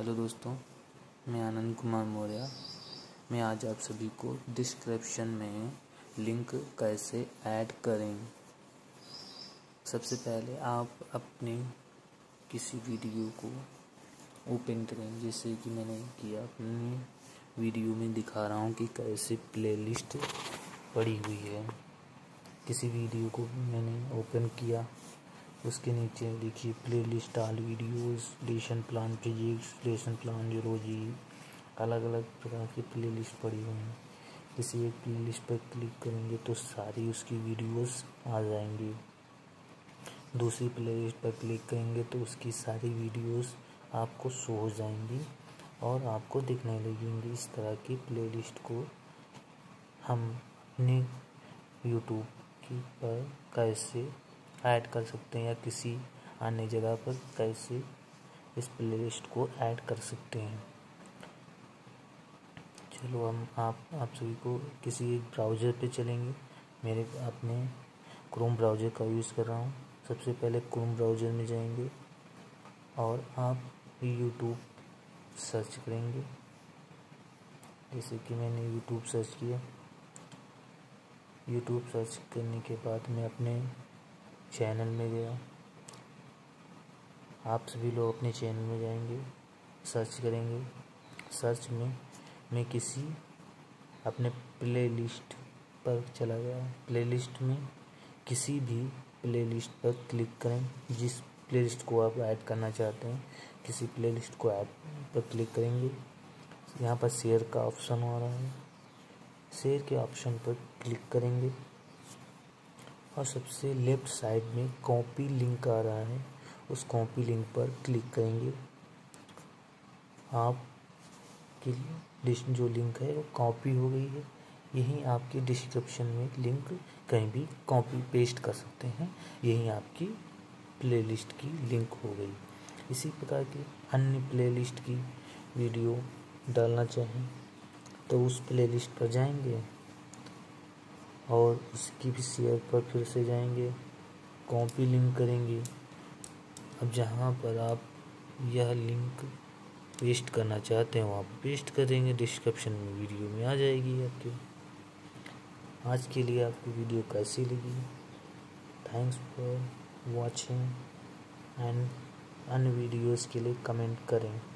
Hello दोस्तों, मैं आनंद कुमार मौर्या। मैं आज आप सभी को डिस्क्रिप्शन में लिंक कैसे ऐड करें। सबसे पहले आप अपने किसी वीडियो को ओपन करें, जैसे कि मैंने किया। अपने वीडियो में दिखा रहा हूँ कि कैसे प्लेलिस्ट पड़ी हुई है। किसी वीडियो को मैंने ओपन किया, उसके नीचे देखिए playlist all videos, lesson plan, physics lesson plan, zoology, अलग अलग प्रकार की प्लेलिस्ट पड़ी हुई हैं। किसी एक प्लेलिस्ट पर क्लिक करेंगे तो सारी उसकी वीडियोस आ जाएंगी। दूसरी प्लेलिस्ट पर क्लिक करेंगे तो उसकी सारी वीडियोस आपको शो हो जाएंगी और आपको दिखने लगेंगी। इस तरह की प्लेलिस्ट को हमने यूट्यूब की पर कैसे ऐड कर सकते हैं या किसी अन्य जगह पर कैसे इस प्लेलिस्ट को ऐड कर सकते हैं। चलो हम आप सभी को किसी एक ब्राउज़र पे चलेंगे। मेरे अपने क्रोम ब्राउज़र का यूज़ कर रहा हूँ। सबसे पहले क्रोम ब्राउज़र में जाएंगे और आप यूट्यूब सर्च करेंगे, जैसे कि मैंने यूट्यूब सर्च किया। यूट्यूब सर्च करने के बाद मैं अपने चैनल में गया। आप सभी लोग अपने चैनल में जाएंगे, सर्च करेंगे। सर्च में मैं किसी अपने प्लेलिस्ट पर चला गया। प्लेलिस्ट में किसी भी प्लेलिस्ट पर क्लिक करें जिस प्लेलिस्ट को आप ऐड करना चाहते हैं। किसी प्लेलिस्ट को ऐड पर क्लिक करेंगे। यहाँ पर शेयर का ऑप्शन आ रहा है, शेयर के ऑप्शन पर क्लिक करेंगे और सबसे लेफ़्ट साइड में कॉपी लिंक आ रहा है, उस कॉपी लिंक पर क्लिक करेंगे। आपकी लिस्ट जो लिंक है वो कॉपी हो गई है। यहीं आपकी डिस्क्रिप्शन में लिंक कहीं भी कॉपी पेस्ट कर सकते हैं। यहीं आपकी प्लेलिस्ट की लिंक हो गई। इसी प्रकार की अन्य प्लेलिस्ट की वीडियो डालना चाहें तो उस प्लेलिस्ट पर जाएंगे और उसकी भी शेयर पर फिर से जाएंगे, कॉपी लिंक करेंगे। अब जहाँ पर आप यह लिंक पेस्ट करना चाहते हो वहाँ पर पेस्ट करेंगे। डिस्क्रिप्शन में वीडियो में आ जाएगी आपके। आज के लिए आपको वीडियो कैसी लगी? थैंक्स फॉर वॉचिंग एंड अन्य वीडियोज़ के लिए कमेंट करें।